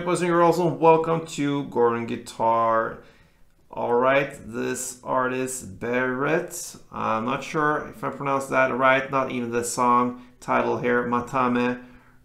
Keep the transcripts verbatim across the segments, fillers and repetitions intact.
my boys and girls, and welcome to Gordon Guitar. Alright, this artist Barrett, I'm not sure if I pronounced that right, not even the song title here, Matame,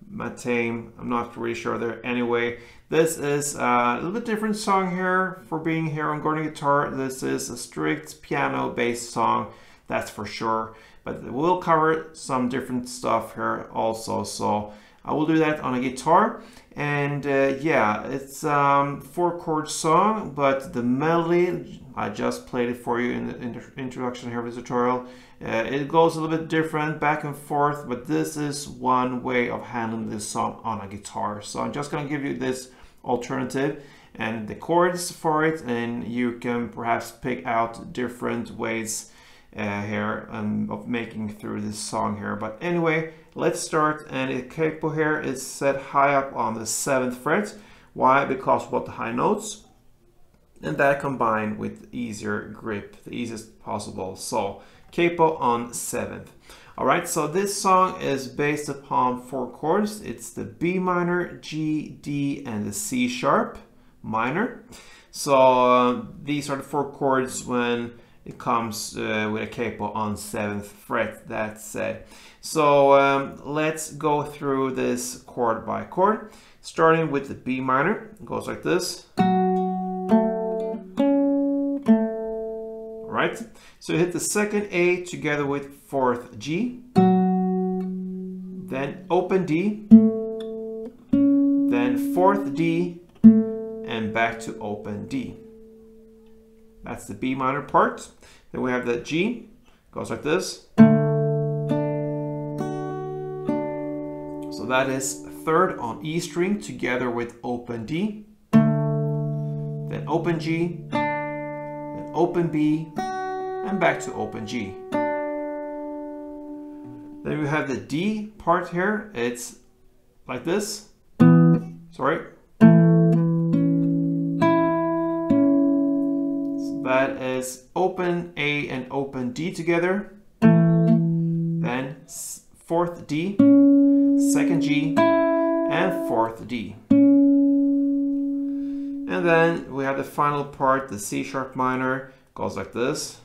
Matame, I'm not really sure there. Anyway, this is a little bit different song here for being here on Gordon Guitar. This is a strict piano-based song, that's for sure, but we'll cover some different stuff here also, so I will do that on a guitar. And uh, yeah, it's a um, four chord song, but the melody, I just played it for you in the in introduction here of this tutorial. Uh, it goes a little bit different back and forth, but this is one way of handling this song on a guitar. So I'm just gonna give you this alternative and the chords for it, and you can perhaps pick out different ways Uh, here um, of making through this song here. But anyway, let's start. And a capo here is set high up on the seventh fret. Why? Because about the high notes, and that combined with easier grip, the easiest possible. So capo on seventh. All right, so this song is based upon four chords. It's the B minor, G, D, and the C sharp minor. So uh, these are the four chords when it comes uh, with a capo on seventh fret, that said. So um, let's go through this chord by chord, starting with the B minor. It goes like this. All right, so you hit the second A together with fourth G, then open D, then fourth D, and back to open D. That's the B minor part. Then we have the G, goes like this. So that is third on E string together with open D, then open G, then open B, and back to open G. Then we have the D part here. It's like this, sorry. That is open A and open D together, then fourth D, second G, and fourth D. And then we have the final part, the C sharp minor, goes like this.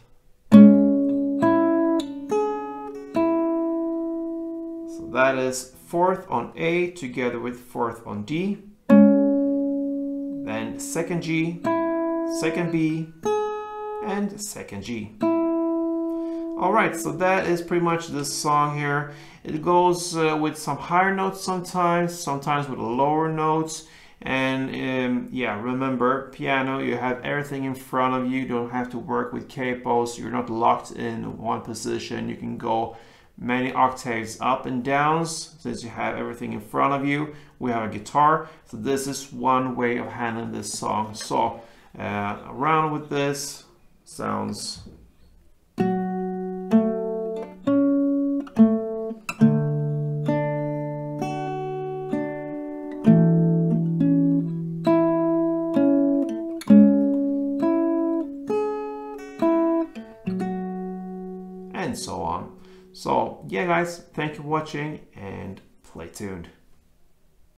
So that is fourth on A together with fourth on D, then second G, second B, and second G. Alright, so that is pretty much this song here. It goes uh, with some higher notes sometimes, sometimes with lower notes. And um, yeah, remember, piano, you have everything in front of you. You don't have to work with capos. You're not locked in one position. You can go many octaves up and downs since you have everything in front of you. We have a guitar, so this is one way of handling this song. So uh, around with this. Sounds. And so on. So yeah guys, thank you for watching and play tuned.